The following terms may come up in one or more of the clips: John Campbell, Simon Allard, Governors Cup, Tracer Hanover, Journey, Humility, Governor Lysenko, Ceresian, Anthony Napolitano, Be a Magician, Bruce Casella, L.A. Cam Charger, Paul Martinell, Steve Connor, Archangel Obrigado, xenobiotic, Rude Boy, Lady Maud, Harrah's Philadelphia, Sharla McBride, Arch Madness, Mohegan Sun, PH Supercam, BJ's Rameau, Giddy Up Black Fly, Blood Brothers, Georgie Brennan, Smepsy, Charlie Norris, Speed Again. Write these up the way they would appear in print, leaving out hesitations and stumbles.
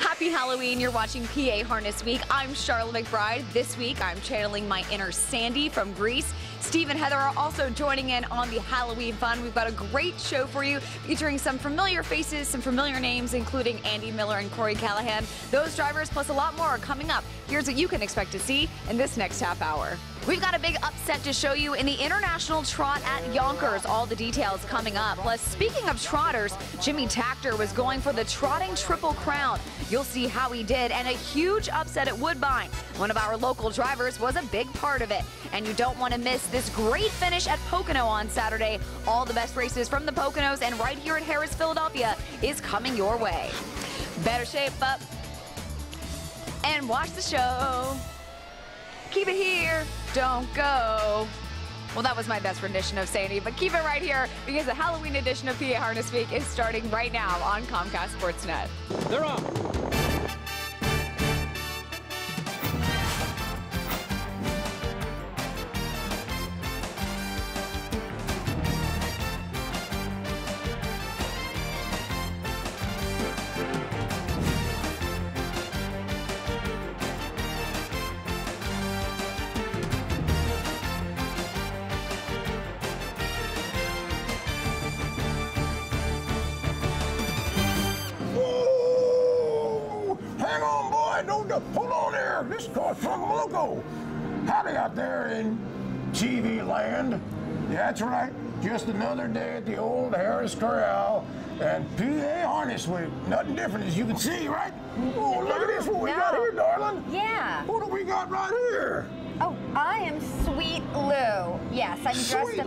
Happy Halloween. You're watching PA Harness Week. I'm Sharla McBride. This week, I'm channeling my inner Sandy from Grease. Steve and Heather are also joining in on the Halloween fun. We've got a great show for you featuring some familiar faces, some familiar names, including Andy Miller and Corey Callahan. Those drivers plus a lot more are coming up. Here's what you can expect to see in this next half hour. We've got a big upset to show you in the International Trot at Yonkers. All the details coming up. Plus, speaking of trotters, Jimmy Tactor was going for the trotting Triple Crown. You'll see how he did, and a huge upset at Woodbine. One of our local drivers was a big part of it. And you don't want to miss this great finish at Pocono on Saturday. All the best races from the Poconos and right here at Harrah's Philadelphia is coming your way. Better shape up and watch the show. Keep it here. Don't go. Well, that was my best rendition of Sandy, but keep it right here because the Halloween edition of PA Harness Week is starting right now on Comcast Sportsnet. They're on. That's right, just another day at the old Harrah's Corral and PA Harness Week. Nothing different, as you can see, right? Oh, look at this, what we got here, darling. Yeah. What do we got right here? Oh, I am Sweet Lou. Yes, I'm dressed up as Sweet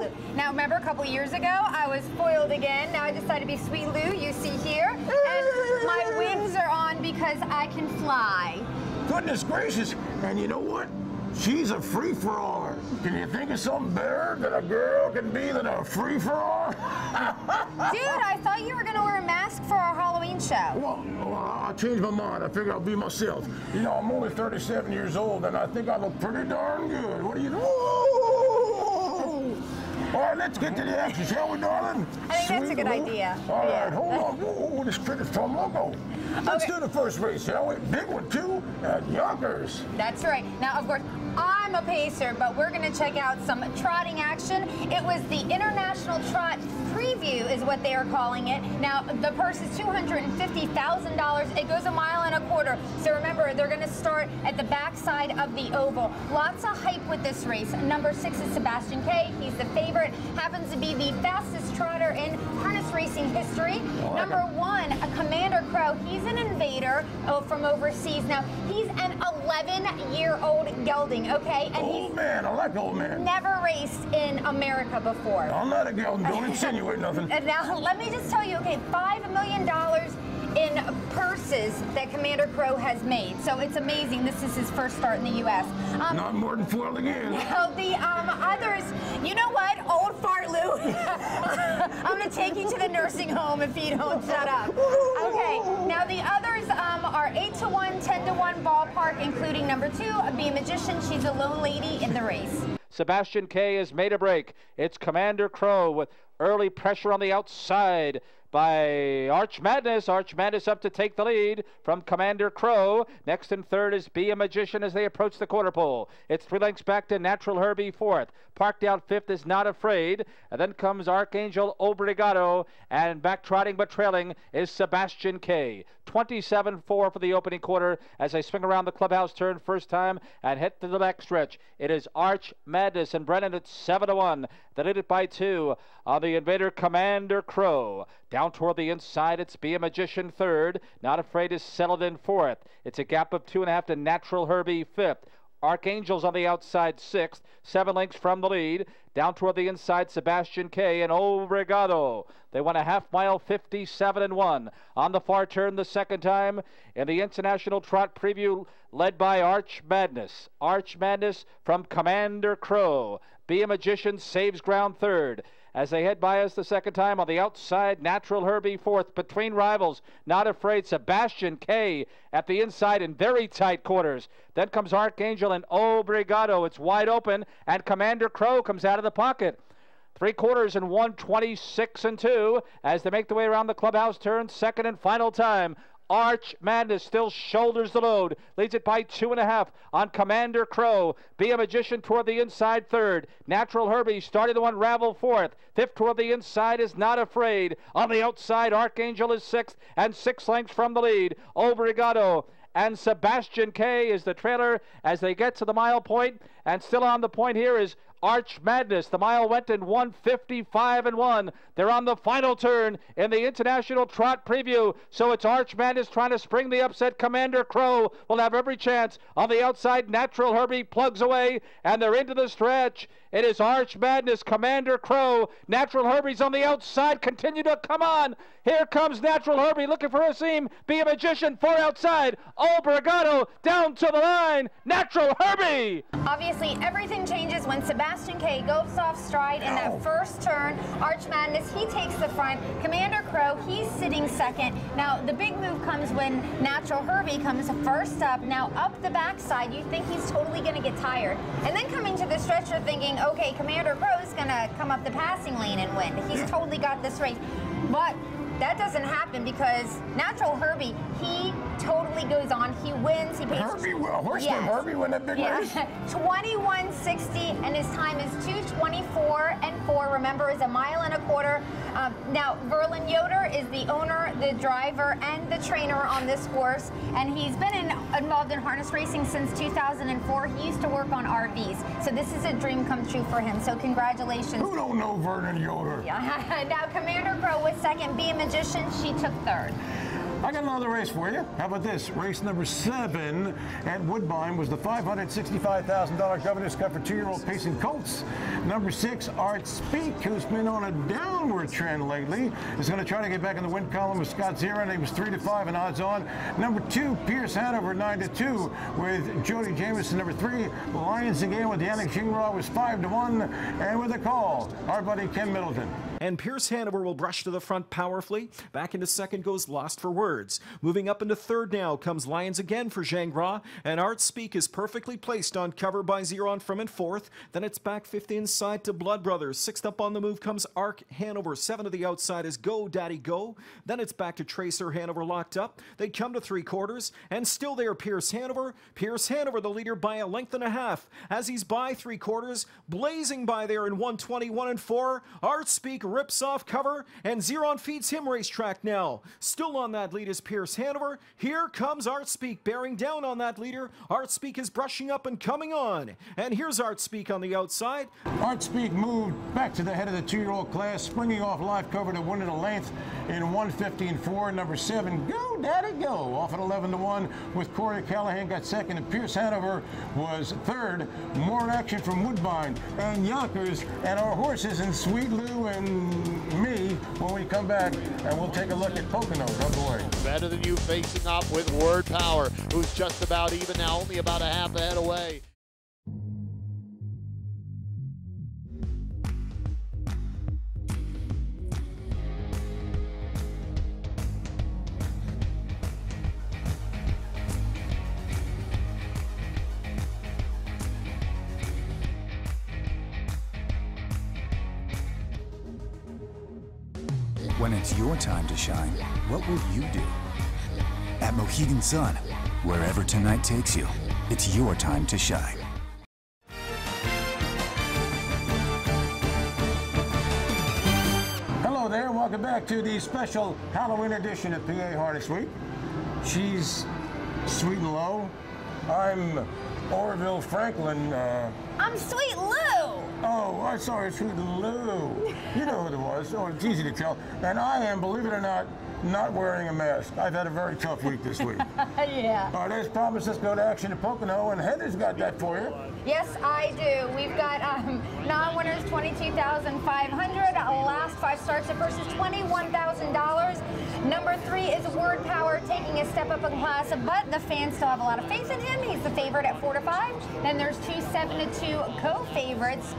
Lou. Now, remember a couple years ago, I was foiled again. Now I decided to be Sweet Lou, you see here. And my wings are on because I can fly. Goodness gracious, and you know what? She's a free-for-aller. Can you think of something better that a girl can be than a free-for-aller? Dude, I thought you were going to wear a mask for our Halloween show. Well, I changed my mind. I figured I'll be myself. You know, I'm only 37 years old, and I think I look pretty darn good. What do you think? All right, let's get to the action, shall we, darling? I think that's a good idea. All right, hold on. Whoa, this cricket's from logo. Let's do the first race, shall we? Big one, too, at Yonkers. That's right. Now, of course, I'm a pacer, but we're going to check out some trotting action. It was the International Trot Preview is what they are calling it. Now, the purse is $250,000. It goes a mile and a quarter. So remember, they're going to start at the backside of the oval. Lots of hype with this race. Number 6 is Sebastian K. He's the favorite. Happens to be the fastest trotter in harness racing history. Number 1, Commander Crowe. He's an invader from overseas. Now, he's an 11-year-old gelding. Okay, and old man, I like old man. Never raced in America before. I'm not a girl, don't insinuate nothing. And now, let me just tell you, okay, $5 million in purses that Commander Crowe has made. So it's amazing. This is his first start in the U.S. Not more than foiled again. Now, the others, you know what, old fart Lou, I'm going to take you to the nursing home if you don't shut up. Okay, now the others are 8-1, 10-1 ballpark, including number 2, Be a Magician. She's a lone lady in the race. Sebastian K has made a break. It's Commander Crowe with early pressure on the outside by Arch Madness. Arch Madness up to take the lead from Commander Crowe. Next and third is Be a Magician as they approach the quarter pole. It's 3 lengths back to Natural Herbie fourth. Parked out fifth is Not Afraid. And then comes Archangel Obrigado. And back trotting but trailing is Sebastian K. 27-4 for the opening quarter as they swing around the clubhouse turn first time and hit to the backstretch. It is Arch Madness and Brennan at 7-1. They lead it by 2 on the invader Commander Crowe. Down toward the inside, it's Be a Magician third. Not Afraid is settled in fourth. It's a gap of 2.5 to Natural Herbie fifth. Archangel's on the outside sixth, 7 lengths from the lead. Down toward the inside, Sebastian K and Obrigado. They went a half mile, 57-1. On the far turn the second time in the International Trot Preview led by Arch Madness. Arch Madness from Commander Crowe. Be a Magician saves ground third. As they head by us the second time on the outside, Natural Herbie fourth. Between rivals, Not Afraid, Sebastian K at the inside in very tight quarters. Then comes Archangel and Obrigado. It's wide open, and Commander Crowe comes out of the pocket. 3/4 and 1:26 and 2 as they make the way around the clubhouse turn. Second and final time. Arch Madness still shoulders the load, leads it by 2.5 on Commander Crowe. Be a Magician toward the inside third. Natural Herbie starting to unravel fourth. Fifth toward the inside is Not Afraid. On the outside, Archangel is sixth and 6 lengths from the lead. Obrigado and Sebastian K is the trailer as they get to the mile point, and still on the point here is Arch Madness. The mile went in 1:55.1. They're on the final turn in the International Trot Preview. So it's Arch Madness trying to spring the upset. Commander Crowe will have every chance. On the outside, Natural Herbie plugs away, and they're into the stretch. It is Arch Madness, Commander Crowe. Natural Herbie's on the outside. Continue to come on. Here comes Natural Herbie looking for a seam. Be a Magician, four outside. Obrigado down to the line. Natural Herbie. Obviously, everything changes when Sebastian K goes off stride in that first turn. Arch Madness, he takes the front. Commander Crowe, he's sitting second. Now, the big move comes when Natural Herbie comes first up. Now, up the backside, you think he's totally going to get tired. And then coming to the stretch, you're thinking, okay, Commander Crowe's going to come up the passing lane and win. He's totally got this race. But that doesn't happen because Natural Herbie, he totally goes on. He wins. He pays. Herbie will. Horseman Herbie win that big race. 21:60, and his time is 2:24.4. Remember, is a mile and a quarter. Now, Verlin Yoder is the owner, the driver, and the trainer on this horse, and he's been involved in harness racing since 2004. He used to work on RVs, so this is a dream come true for him. So congratulations. Who don't know Verlin Yoder? Yeah. Now, Commander Crowe was second. Be a Magician, she took third. I got another race for you. How about this? Race number 7 at Woodbine was the $565,000 Governor's Cup for 2-year-old pacing colts. Number 6, Artspeak, who's been on a downward trend lately, is going to try to get back in the win column with Scott's Hero, and he was 3-5 and odds on. Number 2, Pierce Hanover, 9-2 with Jody Jamison. Number 3, Lions Again with Yannick Shingra was 5-1, and with a call, our buddy Ken Middleton. And Pierce Hanover will brush to the front powerfully. Back into second goes Lost for Words. Moving up into third now comes Lions Again for Gingras, and Artspeak is perfectly placed on cover by Zeron from in fourth. Then it's back fifth inside to Blood Brothers. Sixth up on the move comes Arch Hanover. 7 to the outside is Go Daddy Go. Then it's back to Tracer Hanover locked up. They come to 3/4, and still there Pierce Hanover. Pierce Hanover the leader by 1.5 lengths. As he's by 3/4, blazing by there in 1:21.4, Artspeak rips off cover, and Zeron feeds him racetrack now. Still on that lead is Pierce Hanover. Here comes Artspeak bearing down on that leader. Artspeak is brushing up and coming on. And here's Artspeak on the outside. Artspeak moved back to the head of the 2-year-old class, springing off live cover to 1.1 lengths in 1:15.4. Number 7, Go Daddy Go, off at 11-1 with Corey Callahan got second, and Pierce Hanover was third. More action from Woodbine and Yonkers and our horses in Sweet Lou and me when we come back, and we'll take a look at Pocono. Better Than You facing off with Word Power, who's just about even now, only about a half a head away. When it's your time to shine, what will you do? At Mohegan Sun, wherever tonight takes you, it's your time to shine. Hello there, welcome back to the special Halloween edition of PA Harness Week. She's Sweet and Low. I'm Orville Franklin. I'm Sweet Lou! Oh, I'm sorry, Sweet Lou. You know who it was. Oh, it's easy to tell. And I am, believe it or not, not wearing a mask. I've had a very tough week this week. Yeah. All right, as promised, let's go to action at Pocono, and Heather's got that for you. Yes, I do. We've got non-winners, 22,500. Last 5 starts at versus $21,000. Number 3 is Word Power, taking a step up in class, but the fans still have a lot of faith in him. He's the favorite at 4-5. Then there's 2 7-2 co-favorites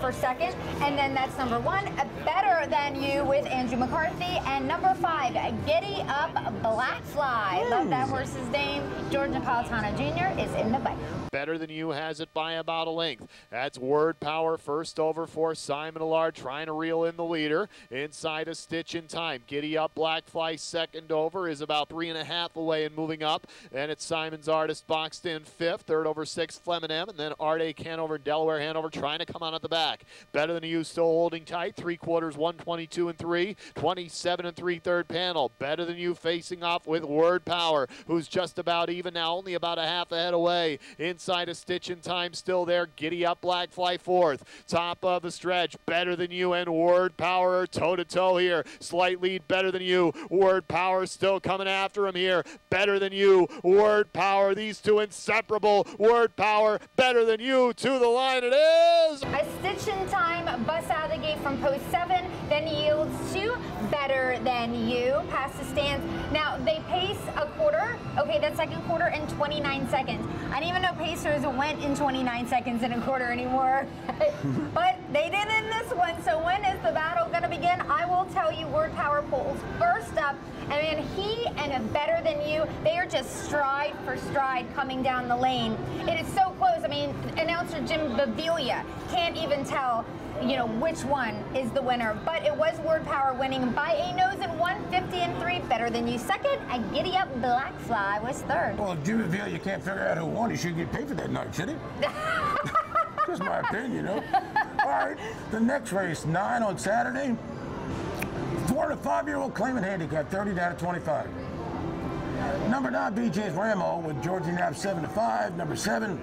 for second, and then that's number 1, Bettor Than You with Andrew McCarthy, and number 5, Giddy Up Black Fly. Love that horse's name. George Napolitano Jr. is in the bike. Bettor Than You has it by by about a length. That's Word Power first over for Simon Allard, trying to reel in the leader. Inside A Stitch in Time. Giddy Up Black Fly second over is about 3.5 away and moving up. Then it's Simon's Artist boxed in fifth. Third over sixth, Fleminem. And then Arte, Canover, and Delaware Hanover trying to come on at the back. Bettor Than You still holding tight. Three quarters, 122 and 3. 27 and 3 third panel. Bettor Than You facing off with Word Power, who's just about even now, only about a half a head away. Inside A Stitch in Time still there. Giddy Up Black Fly fourth. Top of the stretch, Bettor Than You and Word Power toe-to-toe here. Slight lead, Bettor Than You. Word Power still coming after him here. Bettor Than You, Word Power. These two inseparable. Word Power, Bettor Than You to the line. It is A Stitch in Time. Busts out of the gate from post 7, then yields to Bettor Than You. Past the stands. Now they pace a quarter. Okay, that second quarter in 29 seconds. I didn't even know pacers went in 29 seconds in a quarter anymore. But they did in this one. So when is the battle going to begin? I will tell you. Word Power pulls first up. I mean, he and Bettor Than You, they are just stride for stride coming down the lane. It is so close. I mean, announcer Jim Bevelia can't even tell, you know, which one is the winner. But it was Word Power winning by a nose in 150 and 3. Bettor Than You second, and Giddy Up Black Fly was third. Well, if Jim Bevelia can't figure out who won, he should get paid for that night, should he? That's my opinion, you know. All right, the next race, 9 on Saturday. 4- to 5-year-old claiming handicap, 30 down to 25. Number 9, BJ's Rameau with Georgie Knapp 7 to 5. Number 7,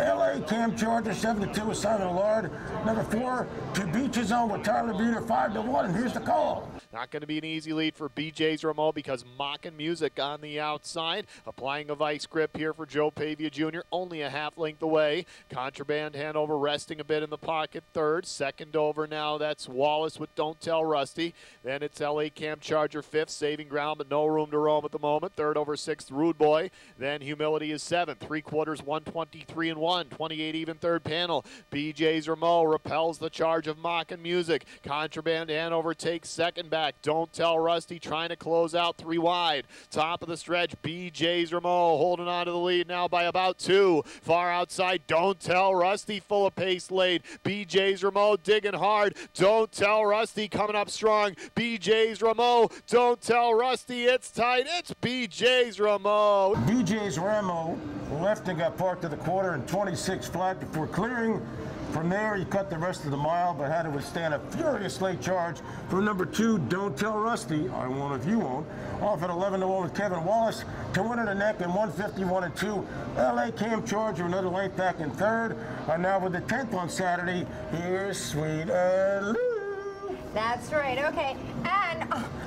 L.A. Cam Charger 7 to 2 with Simon Allard. Number 4, To Beach His Own with Tyler Buter 5 to 1. And here's the call. Not going to be an easy lead for BJ's Rameau because Mockin' Music on the outside. Applying a vice grip here for Joe Pavia Jr. Only a half length away. Contraband Hanover resting a bit in the pocket third. Second over now, that's Wallace with Don't Tell Rusty. Then it's L.A. Cam Charger fifth. Saving ground, but no room to roam at the moment. Third over sixth, Rude Boy. Then Humility is seventh. Three quarters, 123 and 1. 28 even third panel. BJ's Rameau repels the charge of Mockin' Music. Contraband Hanover takes second back. Don't Tell Rusty trying to close out 3 wide. Top of the stretch, BJ's Rameau holding on to the lead now by about 2. Far outside, Don't Tell Rusty full of pace late. BJ's Rameau digging hard. Don't Tell Rusty coming up strong. BJ's Rameau, Don't Tell Rusty, it's tight. It's BJ's Rameau. BJ's Rameau left and got parked at the quarter and 26 flat before clearing. From there, he cut the rest of the mile, but had to withstand a furious late charge from number 2, Don't Tell Rusty, I won't if you won't, off at 11-1 with Kevin Wallace to win in the neck in 151 and 2. L.A. Cam Charger another late back in third. And now with the 10th on Saturday, here's Sweet Lou. That's right, okay. And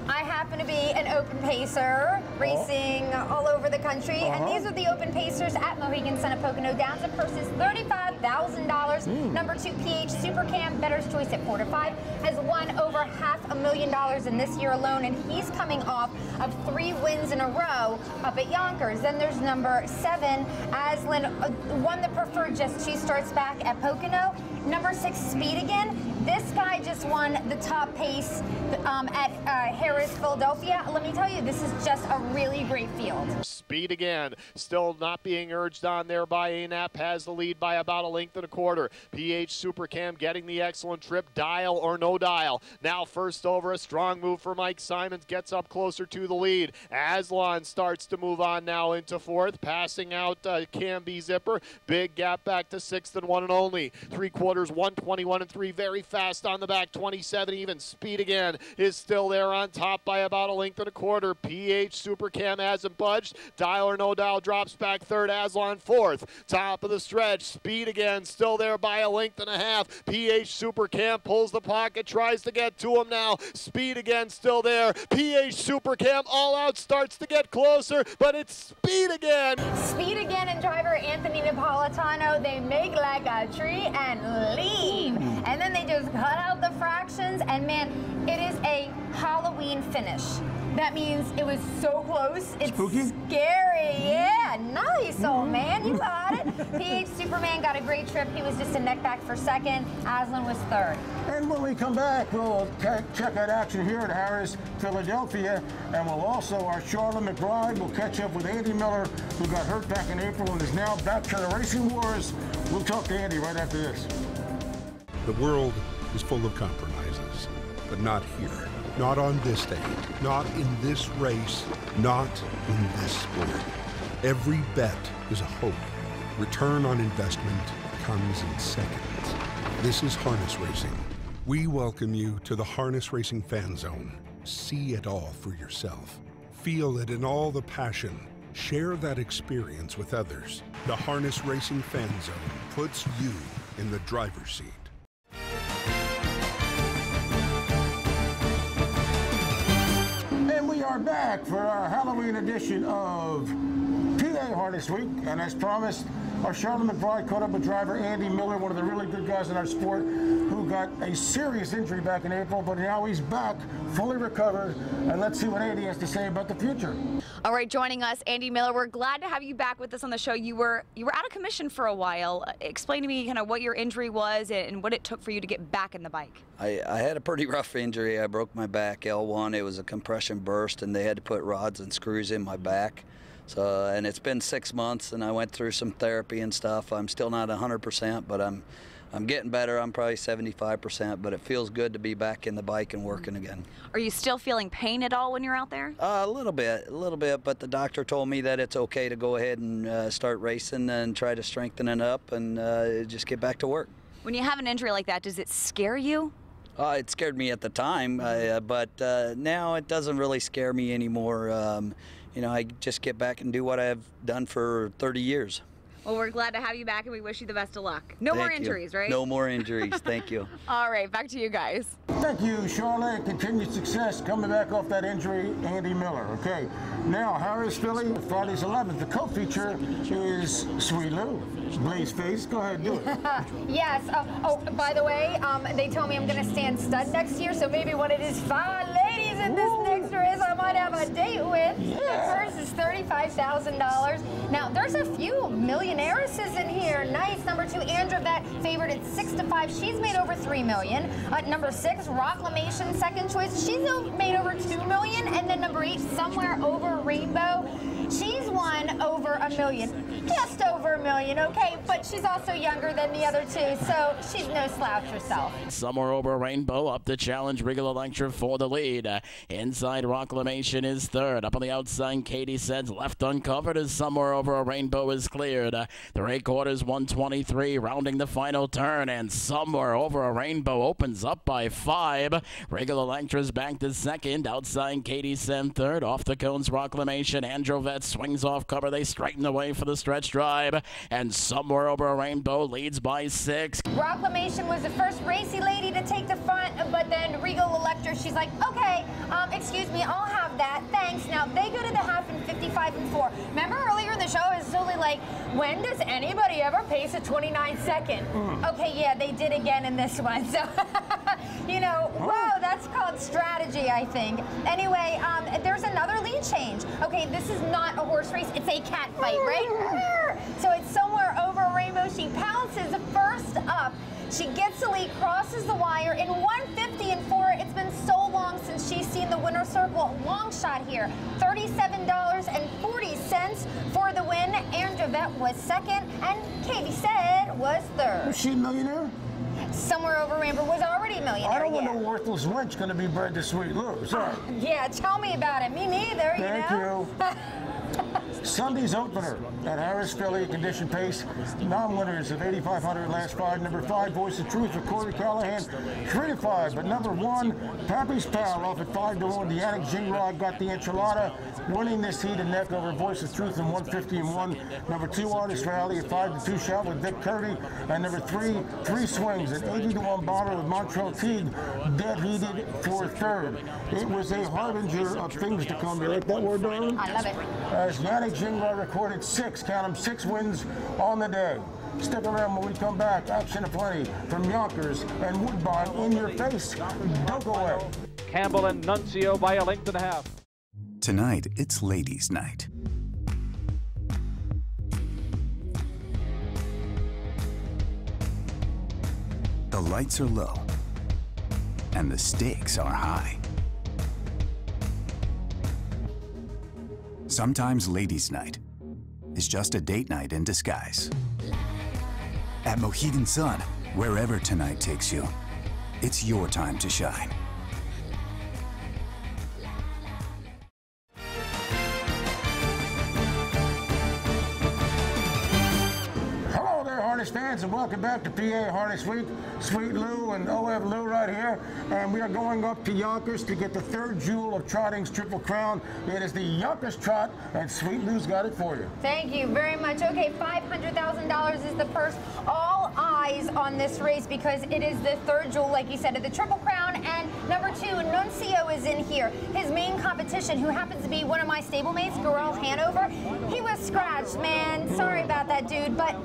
I happen to be an open pacer racing all over the country. And these are the open pacers at Mohegan Sun of Pocono Downs. The purse is $35,000. Number 2, PH Supercam, Bettor's Choice at 4 to 5, has won over $500,000 in this year alone. And he's coming off of 3 wins in a row up at Yonkers. Then there's number 7, Aslan, won the preferred just 2 starts back at Pocono. Number 6, Speed Again. This guy just won the top pace at Harrah's Philadelphia. Let me tell you, this is just a really great field. Speed Again, still not being urged on there by ANAP, has the lead by about a length and a quarter. PH Supercam getting the excellent trip, dial or no dial. Now first over, a strong move for Mike Simons, gets up closer to the lead. Aslan starts to move on now into fourth, passing out Camby Zipper. Big gap back to sixth and one and only. Three quarters, 121 and 3, very fast on the back, 27 even. Speed Again is still there on top by about a length and a quarter. PH Supercam hasn't budged. Dial or no dial drops back third. Aslan fourth. Top of the stretch. Speed Again still there by a length and a half. PH Supercam pulls the pocket, tries to get to him now. Speed Again still there. PH Supercam all out, starts to get closer, but it's Speed Again. Speed Again and driver Anthony Napolitano, they make like a tree and leave. And then they do We've cut out the fractions, and man, it is a Halloween finish. That means it was so close. It's spooky? Scary. Yeah, nice, old man. You got it. PH Superman got a great trip. He was just a neck back for second. Aslan was third. And when we come back, we'll check out action here at Harrah's Philadelphia. And we'll also, our Sharla McBride will catch up with Andy Miller, who got hurt back in April and is now back to the racing wars. We'll talk to Andy right after this. The world is full of compromises, but not here. Not on this day, not in this race, not in this sport. Every bet is a hope. Return on investment comes in seconds. This is harness racing. We welcome you to the Harness Racing Fan Zone. See it all for yourself. Feel it in all the passion. Share that experience with others. The Harness Racing Fan Zone puts you in the driver's seat. We are back for our Halloween edition of PA Harness Week, and as promised, our Sharla McBride caught up with driver Andy Miller, one of the really good guys in our sport, who got a serious injury back in April, but now he's back, fully recovered, and let's see what Andy has to say about the future. All right, joining us, Andy Miller. We're glad to have you back with us on the show. You were out of commission for a while. Explain to me kind of what your injury was and what it took for you to get back in the bike. I had a pretty rough injury. I broke my back, L1. It was a compression burst, and they had to put rods and screws in my back. So, and it's been 6 months, and I went through some therapy and stuff. I'm still not 100%, but I'm getting better. I'm probably 75%, but it feels good to be back in the bike and working again. Are you still feeling pain at all when you're out there? A little bit, but the doctor told me that it's okay to go ahead and start racing and try to strengthen it up and just get back to work. When you have an injury like that, does it scare you? It scared me at the time, but now it doesn't really scare me anymore. You know, I just get back and do what I've done for 30 years. Well, we're glad to have you back, and we wish you the best of luck. No more injuries, right? No more injuries. Thank you. All right, back to you guys. Thank you, Sharla. Continued success coming back off that injury, Andy Miller. Okay, now Harrah's Philly, Friday's 11th. The co-feature is Sweet Lou. Blaze Face, go ahead, do it. Yes. Oh, by the way, they told me I'm going to stand stud next year, so maybe one of these fine ladies in this next race I might have a date with. Yeah. Hers is $35,000. Now, there's a few million Millionairesses in here. Nice. Number 2, Andrew Vett, favored at 6-5. She's made over $3 million. Number 6, Rocklamation, second choice. She's made over $2 million. And then number 8, Somewhere Over Rainbow. She's won over $1 million. Just over $1 million, okay? But she's also younger than the other two, so she's no slouch herself. Somewhere Over Rainbow up the challenge. Regal Electra for the lead. Inside Rocklamation is third. Up on the outside, Katie Said. Left uncovered as Somewhere Over a Rainbow is cleared. 3/4, 123, rounding the final turn, and Somewhere Over a Rainbow opens up by 5. Regal Electra's back to second. Outside Katie Sem third. Off the cones, Rocklamation. Andrew Vett swings off cover. They straighten away for the stretch drive, and Somewhere Over a Rainbow leads by 6. Rocklamation was the first racy lady to take the front, but then Regal Electra, she's like, okay, excuse me, I'll have that, thanks. Now they go to the half in 55-4. Remember earlier in the show, I was totally like, when does anybody ever pace a 29-second? Okay, yeah, they did again in this one. So, you know, whoa, that's called strategy, I think. Anyway, there's another lead change. Okay, this is not a horse race. It's a cat fight, right? So it's Somewhere Over Rainbow. She pounces first up. She gets the lead, crosses the wire in 150-4. It's been so long since she's seen the winner circle. Long shot here, $37.40 for the win. Andrew Vett was second, and Katie Said was third. Was she a millionaire? Somewhere Over Rainbow was already a millionaire. I don't want no worthless wench going to be bred to Sweet Lou. Sorry. Yeah, tell me about it. Me neither. Thank you. Sunday's opener at Harrah's Philly, condition pace, non-winners of 8,500 last 5. Number 5, Voice of Truth for Corey Callahan, 3-5. But number 1, Pappy's Pal off at 5-1. The Attic Jingrod got the enchilada, winning this heat and neck over Voice of Truth in 150-1. Number 2, Artist Rally at 5-2 shot with Vic Curdy. And number 3, Three Swings at 80-1 bomber with Montreal Teague, dead heated for third. It was a harbinger of things to come. You like that word, darling? I love it. As Yannick Jingla recorded 6, count them, 6 wins on the day. Step around when we come back. Action to play from Yonkers and Woodbine in your face. Don't go away. Campbell and Nuncio by a length and a half. Tonight, it's ladies' night. The lights are low, and the stakes are high. Sometimes ladies' night is just a date night in disguise. At Mohegan Sun, wherever tonight takes you, it's your time to shine. Hello there, harness fans, and welcome back to PA Harness Week. Sweet Lou and OF Lou right here, and we are going up to Yonkers to get the third jewel of Trotting's Triple Crown. It is the Yonkers Trot, and Sweet Lou's got it for you. Thank you very much. Okay, $500,000 is the purse. All eyes on this race because it is the third jewel, like you said, of the Triple Crown, and #2, Nuncio is in here. His main competition, who happens to be one of my stablemates, Corey Callahan, he was scratched, man. Sorry about that, dude, but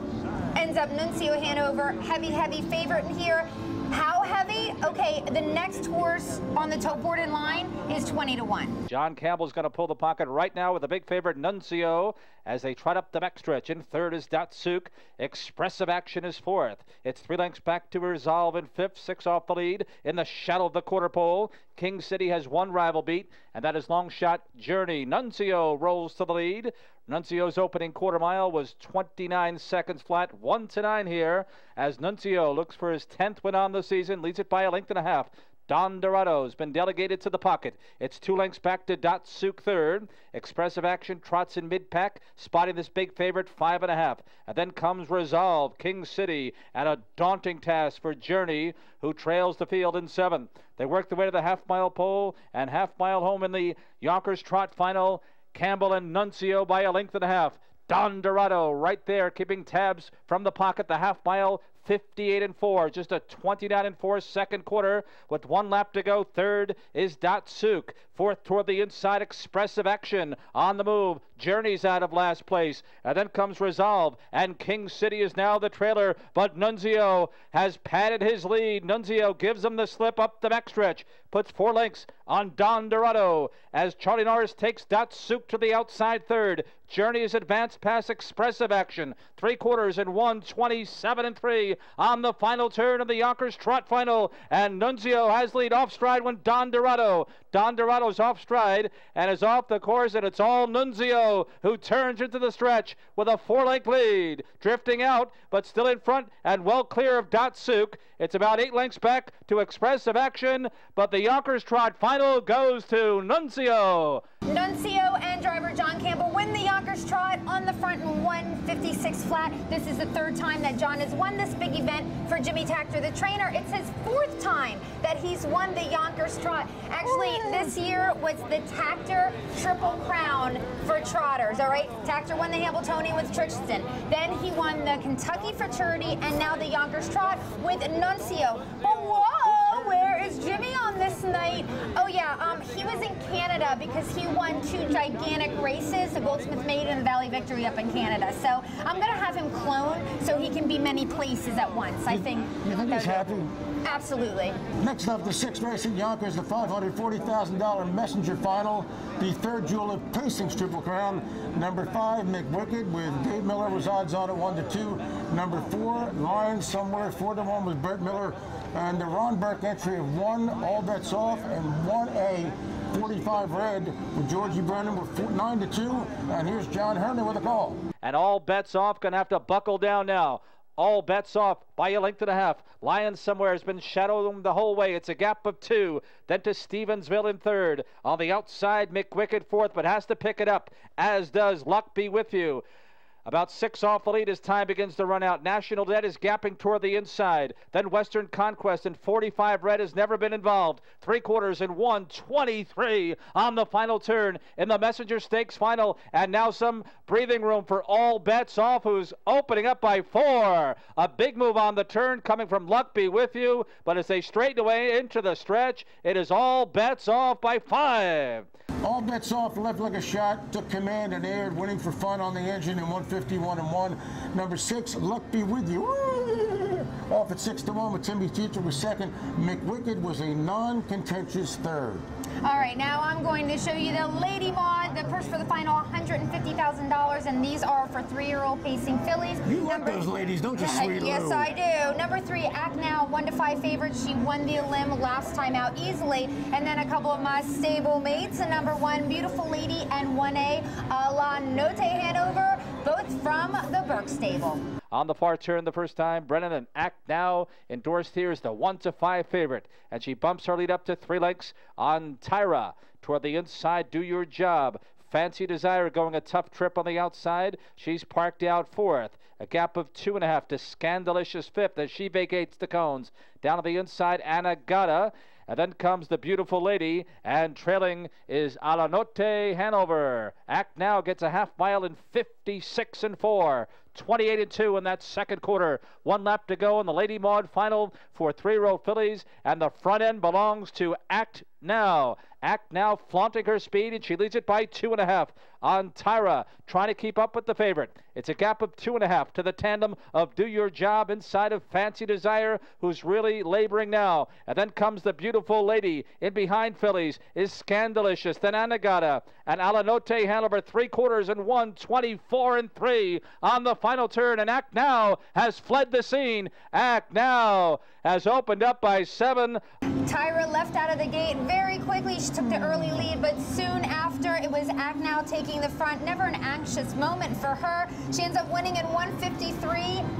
ends up Nuncio Hanover, heavy, heavy favorite in here. How heavy? Okay, the next horse on the tote board in line is 20-1. John Campbell's going to pull the pocket right now with the big favorite Nuncio as they trot up the backstretch. In third is Dotsuk. Expressive Action is fourth. It's 3 lengths back to Resolve in fifth, 6 off the lead. In the shadow of the quarter pole, King City has one rival beat, and that is long shot Journey. Nuncio rolls to the lead. Nuncio's opening quarter mile was 29 seconds flat, 1-9 here, as Nuncio looks for his 10th win on the season, leads it by a length and a half. Don Dorado's been delegated to the pocket. It's 2 lengths back to Dotsuk third. Expressive Action trots in mid-pack, spotting this big favorite 5.5. And then comes Resolve, King City, and a daunting task for Journey, who trails the field in 7. They work their way to the half-mile pole and half-mile home in the Yonkers Trot final. Campbell and Nuncio by a length and a half. Don Dorado right there, keeping tabs from the pocket. The half mile, 58-4, just a 29-4 second quarter with 1 lap to go. Third is Dotsuk. Fourth toward the inside, Expressive Action on the move. Journey's out of last place. And then comes Resolve, and King City is now the trailer, but Nuncio has padded his lead. Nuncio gives him the slip up the backstretch, puts 4 lengths on Don Dorado as Charlie Norris takes Dotsuk to the outside third. Journey's advanced past Expressive Action. 3/4 and 1:27.3 on the final turn of the Yonkers Trot final. And Nuncio has lead off stride when Don Dorado. Don Dorado's off stride and is off the course, and it's all Nuncio who turns into the stretch with a 4-length lead. Drifting out, but still in front and well clear of Dotsuk. It's about 8 lengths back to Expressive Action, but the Yonkers Trot final goes to Nuncio. Nuncio and driver John Campbell win the Yonkers Trot on the front in 1:56 flat. This is the third time that John has won this big event for Jimmy Tactor, the trainer. It's his 4th time that he's won the Yonkers Trot. Actually, this year was the Tactor Triple Crown for trotters, all right? Tactor won the Hamiltonian with Trichton. Then he won the Kentucky Futurity, and now the Yonkers Trot with Nuncio. But whoa, where is Jimmy on this night? Oh yeah, he was in Canada because he won 2 gigantic races, the Goldsmith Maiden and the Valley Victory up in Canada. So I'm gonna have him clone so he can be many places at once. I think. You think he's happy? Absolutely. Next up, the 6th race at Yonkers, the $540,000 Messenger final, the third jewel of Pacing's Triple Crown. Number 5, McWicked with Dave Miller was odds on at 1-2. Number 4, Lion Somewhere, 4-1 with Bert Miller. And the Ron Burke entry of 1, All Bets Off, and 1A, 45 red with Georgie Brennan with 9-2. And here's John Herndon with a call. And All Bets Off gonna have to buckle down now. All Bets Off by a length and a half. Lion Somewhere has been shadowing the whole way. It's a gap of 2. Then to Stevensville in third. On the outside, McWicked 4th, but has to pick it up, as does Luck Be With You. About 6 off the lead as time begins to run out. National Debt is gapping toward the inside. Then Western Conquest, and 45 red has never been involved. 3/4 and 1:23 on the final turn in the Messenger Stakes final. And now some breathing room for All Bets Off, who's opening up by 4. A big move on the turn coming from Luck Be With You. But as they straighten away into the stretch, it is All Bets Off by 5. All bets off, left like a shot, took command and aired, winning for fun on the engine in 151 and 1. Number 6, Luck Be With You. Off at 6 to 1 with Timmy Teacher was second. McWicked was a non-contentious third. All right, now I'm going to show you the Lady Mod, the purse for the final, $150,000, and these are for 3-year-old pacing fillies. You like those ladies, don't you, sweet Yes, Lou? I do. Number 3, Act Now, 1 to 5 favorite. She won the limb last time out easily. And then a couple of my stable mates, and number 1, Beautiful Lady and 1A, La Notte Hanover, both from the Burke stable. On the far turn the first time, Brennan and Act Now endorsed here as the 1 to 5 favorite. And she bumps her lead up to 3 lengths on Tyra. Toward the inside, Do Your Job. Fancy Desire going a tough trip on the outside. She's parked out 4th. A gap of 2.5 to Scandalicious 5th as she vacates the cones. Down on the inside, Anagata. And then comes the Beautiful Lady, and trailing is A La Notte Hanover. Act Now gets a half mile in 56 and 4, 28 and 2 in that second quarter. 1 lap to go in the Lady Maud final for 3-year-old fillies, and the front end belongs to Act Now. Act Now flaunting her speed, and she leads it by 2.5 on Tyra, trying to keep up with the favorite. It's a gap of 2.5 to the tandem of Do Your Job inside of Fancy Desire, who's really laboring now. And then comes the Beautiful Lady. In behind fillies is Scandalicious, then Anagata, and A La Notte Hanover, 3 quarters and 1:24 and 3 on the final turn. And Act Now has fled the scene. Act Now has opened up by 7. Tyra left out of the gate very quickly. She took the early lead, but soon after it was Act Now taking the front. Never an anxious moment for her. She ends up winning in 153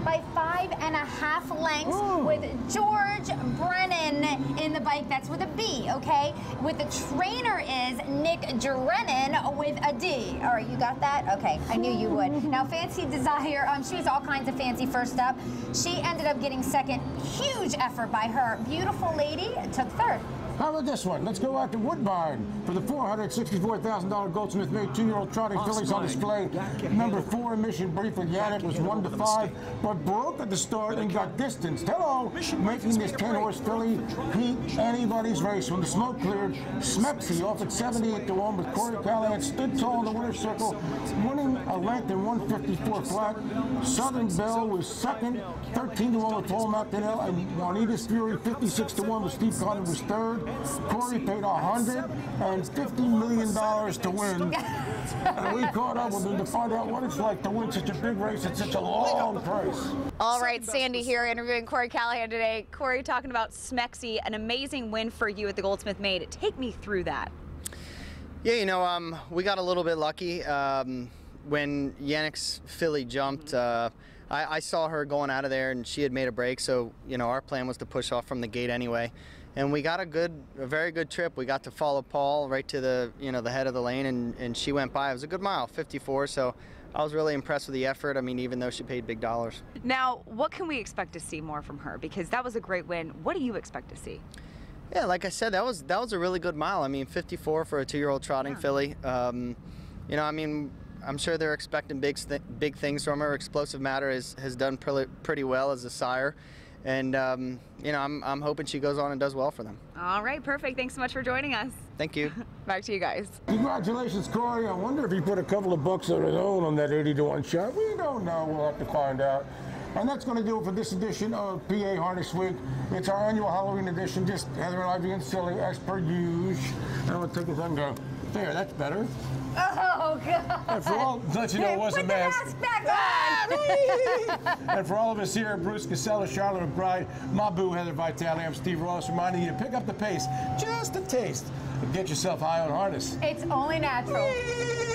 by 5.5 lengths. Ooh. With George Brennan in the bike. That's with a B, okay? With the trainer is Nick Drennan with a D. All right, you got that? Okay, I knew you would. Now, Fancy Desire, she was all kinds of fancy first up. She ended up getting second. Huge effort by her. Beautiful Lady took third. How about this one? Let's go out to Woodbine for the $464,000 Goldsmith Bay 2-year-old trotting fillies on display. Number 4, Mission Brief with Yannick was 1 to 5, but broke at the start and got distanced. Hello, making this 10-horse filly beat anybody's race. When the smoke cleared, Smepsy off at 78 to 1, with Corey Callahan stood tall in the winner's circle, winning a length in 154 flat. Southern Belle was second, 13 to 1 with Paul Martinell, and Juanita's Fury 56 to 1 with Steve Connor was third. Corey paid $150 million to win, and we caught up with him to find out what it's like to win such a big race at such a long price. All right, Sandy here interviewing Corey Callahan today. Corey, talking about Smexy, an amazing win for you at the Goldsmith Maid. Take me through that. Yeah, you know, we got a little bit lucky when Yannick's filly jumped. I saw her going out of there, and she had made a break. So, you know, our plan was to push off from the gate anyway. And we got a very good trip. We got to follow Paul right to the, you know, the head of the lane, and she went by. It was a good mile, 54. So I was really impressed with the effort. I mean, even though she paid big dollars. Now, what can we expect to see more from her? Because that was a great win. What do you expect to see? Yeah, like I said, that was a really good mile. I mean, 54 for a 2-year-old trotting filly. You know, I mean, I'm sure they're expecting big things from her. Explosive Matter has done pretty well as a sire. And, you know, I'm hoping she goes on and does well for them. All right, perfect. Thanks so much for joining us. Thank you. Back to you guys. Congratulations, Corey. I wonder if he put a couple of bucks of his own on that 80-to-1 shot. We don't know. We'll have to find out. And that's going to do it for this edition of PA Harness Week. It's our annual Halloween edition. Just Heather and I being silly, as per usual. And we'll take a thumb go. There, that's better. Oh, God. And for all, let you know it was a mask. Put the mask back on. And for all of us here, Bruce Casella, Sharla McBride, Mabu, Heather Vitale, I'm Steve Ross, reminding you to pick up the pace, just a taste, and get yourself high on harness. It's only natural.